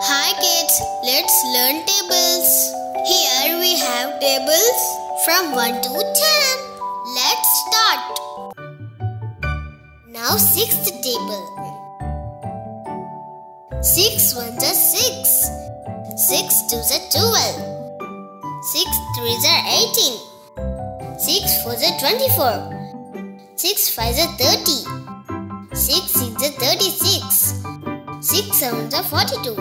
Hi kids, let's learn tables. Here we have tables from 1 to 10. Let's start. Now 6th table. 6 ones are 6. 6 twos are 12. 6 threes are 18. 6 fours are 24. 6 fives are 30. 6 sixes are 36. 6 sevens are 42.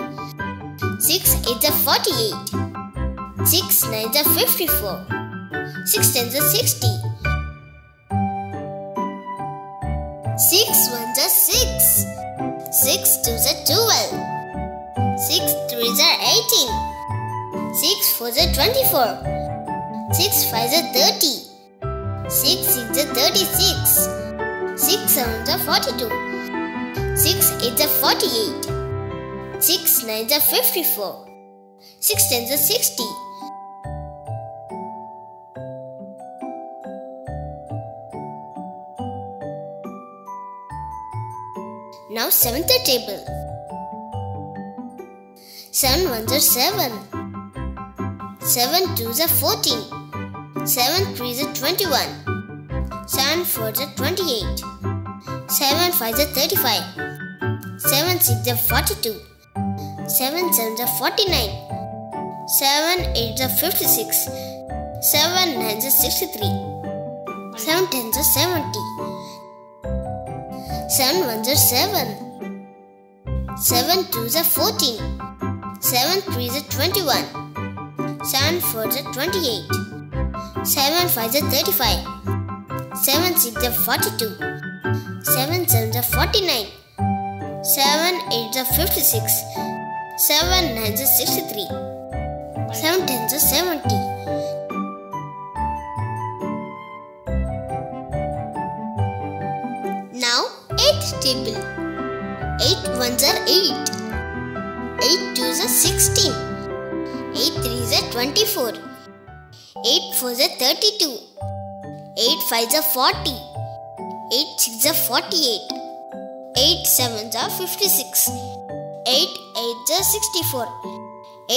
6 eights are 48. 6 nines are 54. 6 tens are 60. 6 ones are 6. 6 twos are 12. 6 threes are 18. 6 fours are 24. 6 fives are 30. 6 sixes are 36. 6 sevens are 42. 6 eights are 48. 6 nines are 54. 6 tens are 60. Now 7th table. 7 ones are 7. 7 twos are 14. 7 threes are 21. 7 fours are 28. 7 fives are 35. 7 sixes are 42. 7 sevens are 49. 7 eights are 56. 7 nines are 63. 7 tens are 70. 7 ones are 7. 7 twos are 14. 7 threes are 21. 7 fours are 28. 7 fives are 35. 7 sixes are 42. 7 sevens are 49. 7 eights are 56. 7 nines are 63. 7 tens are 70. Now 8th table. 8 ones are 8. 8 twos are 16. 8 threes are 24. 8 fours are 32. 8 fives are 40. 8 sixes are 48. 8 sevens are 56. 8 eights are 64.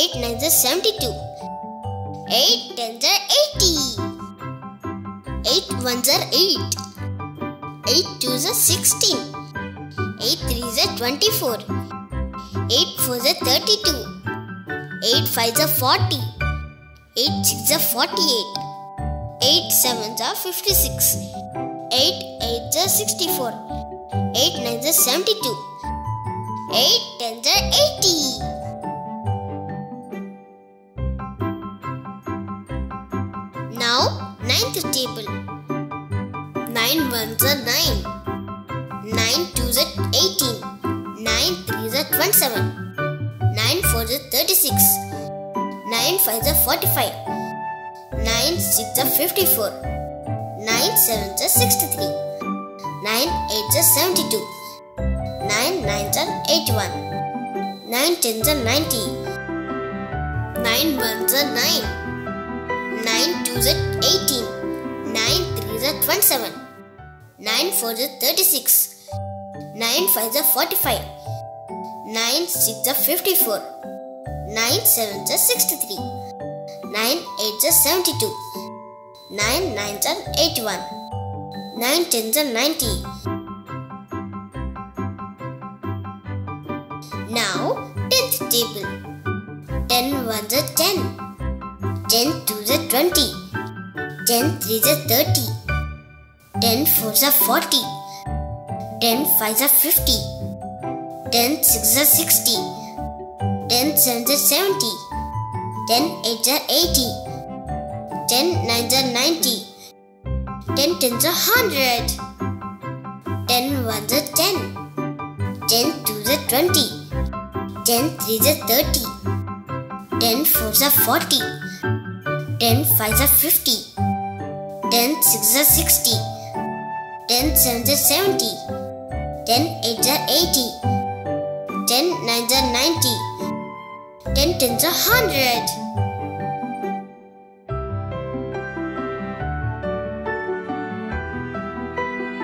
8 nines are 72. 8 tens are 80. 8 ones are 8. 8 twos are 16. 8 threes are 24. 8 fours are 32. 8 fives are 40. 8 sixes are 48. 8 sevens are 56. 8 eights are 64. 8 nines are 72. 8 tens are 80. Now 9th table. 9 ones are 9. 9 twos are 18. 9 threes are 27. 9 fours are 36. 9 fives are 45. 9 sixes are 54. 9 sevens are 63. 9 eights are 72. 9 nines are 81. 9 tens are 90. 9 ones are 9. 9 twos are 18. 9 threes are 27. 9 fours are 36. 9 fives are 45. 9 sixes are 54. 9 sevens are 63. 9 eights are 72. 9 nines are 81. 9 tens are 90. Now 10th table. 10 ones are 10. 10 twos are 20. 10 threes are 30. 10 fours are 40. 10 fives are 50. 10 sixes are 60. 10 sevens are 70. 10 eights are 80. 10 nines are 90. 10 tens are 100. 10 ones are 10. 10 twos are 20. 10 threes are 30. 10 fours are 40. 10 fives are 50. 10 sixes are 60. 10 sevens are 70. 10 eights are 80. 10 nines are 90. 10 tins 100.